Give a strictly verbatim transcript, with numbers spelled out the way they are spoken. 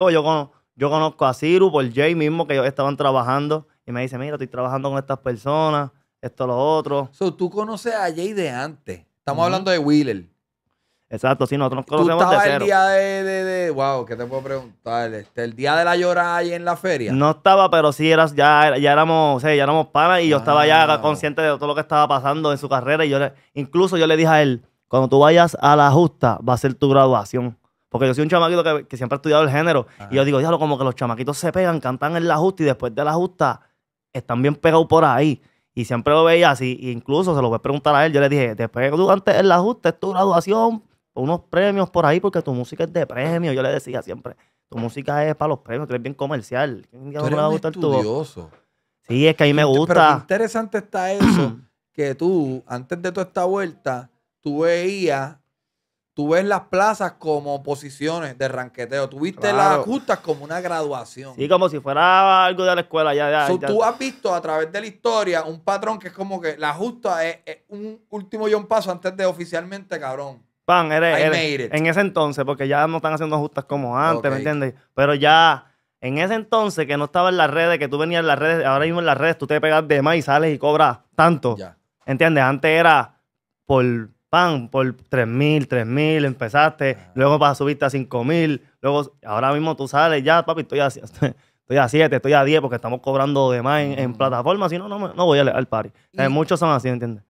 Yo, con, yo conozco a Ciru por Jay mismo, que ellos estaban trabajando. Y me dice, mira, estoy trabajando con estas personas, esto, lo otro. So, tú conoces a Jay de antes. Estamos uh-huh. hablando de Wheeler. Exacto, sí, nosotros nos conocemos de cero. ¿Tú estabas el día de, de, de... Wow, ¿qué te puedo preguntar? Este, ¿El día de la llorada ahí en la feria? No estaba, pero sí, era, ya, ya éramos, o sea, ya éramos panas y ah, yo estaba ya consciente de todo lo que estaba pasando en su carrera. Y yo le, incluso yo le dije a él, cuando tú vayas a la justa, va a ser tu graduación. Porque yo soy un chamaquito que, que siempre ha estudiado el género. Ajá. Y yo digo, diablo, como que los chamaquitos se pegan, cantan en la justa y después de la justa están bien pegados por ahí. Y siempre lo veía así. E incluso se lo voy a preguntar a él. Yo le dije, después tú antes en la justa es tu graduación, unos premios por ahí, porque tu música es de premios. Yo le decía siempre, tu música es para los premios, tú eres bien comercial. ¿Quién tú eres va a gustar estudioso? Tu sí, es que a mí me gusta. Pero lo interesante está eso, que tú, antes de toda esta vuelta, tú veías, tú ves las plazas como posiciones de ranqueteo. Tú viste claro. las justas como una graduación. Sí, como si fuera algo de la escuela. Ya, ya, so, ya. Tú has visto a través de la historia un patrón que es como que la justa es, es un último y un paso antes de oficialmente, cabrón. Pan, eres, eres, en ese entonces, porque ya no están haciendo justas como antes, okay. ¿me entiendes? Pero ya, en ese entonces que no estaba en las redes, que tú venías en las redes, ahora mismo en las redes tú te pegas de más y sales y cobras tanto, ya. ¿entiendes? Antes era por, pan, por tres mil, tres mil, empezaste, ah. luego vas a subirte a cinco mil, luego, ahora mismo tú sales, ya papi, estoy a, estoy a siete, estoy a diez, porque estamos cobrando de más en, en plataformas, si no, no, no voy a, al party. Y, o sea, muchos son así, ¿entiendes?